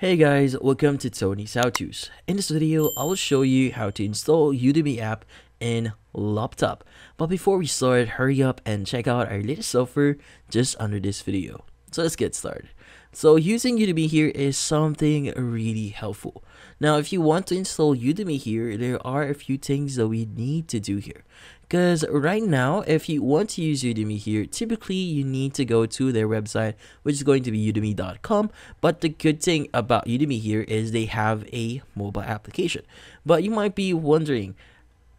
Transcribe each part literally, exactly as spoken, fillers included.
Hey guys, welcome to Tony's How To's. In this video, I will show you how to install Udemy app in laptop. But before we start, hurry up and check out our latest software just under this video. So let's get started. So using Udemy here is something really helpful. Now if you want to install Udemy here, there are a few things that we need to do here. Because right now, if you want to use Udemy here, typically you need to go to their website, which is going to be udemy dot com. But the good thing about Udemy here is they have a mobile application. But you might be wondering,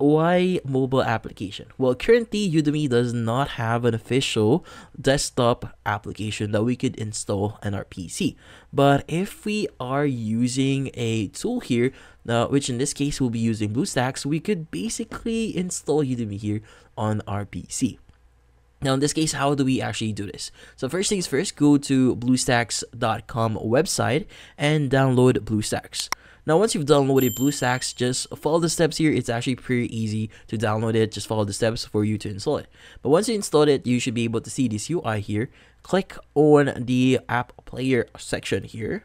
why mobile application? Well, currently Udemy does not have an official desktop application that we could install on our P C. But if we are using a tool here, uh, which in this case we'll be using BlueStacks, we could basically install Udemy here on our P C. Now in this case, how do we actually do this? So first things first, go to BlueStacks dot com website and download BlueStacks. Now once you've downloaded BlueStacks, just follow the steps here. It's actually pretty easy to download it. Just follow the steps for you to install it. But once you install it, you should be able to see this U I here. Click on the app player section here,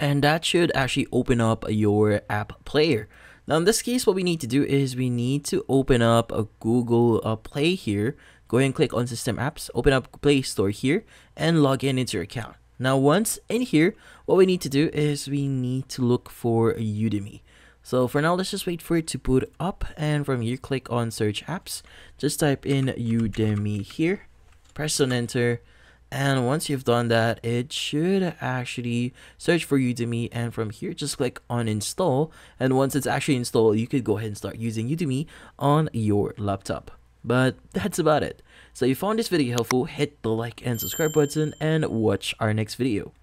and that should actually open up your app player. Now in this case, what we need to do is we need to open up a Google uh, Play here. Go ahead and click on System Apps, open up Play Store here, and log in into your account. Now once in here, what we need to do is we need to look for Udemy. So for now, let's just wait for it to boot up, and from here, click on Search Apps. Just type in Udemy here, press on Enter, and once you've done that, it should actually search for Udemy, and from here, just click on Install, and once it's actually installed, you could go ahead and start using Udemy on your laptop. But that's about it. So if you found this video helpful, hit the like and subscribe button and watch our next video.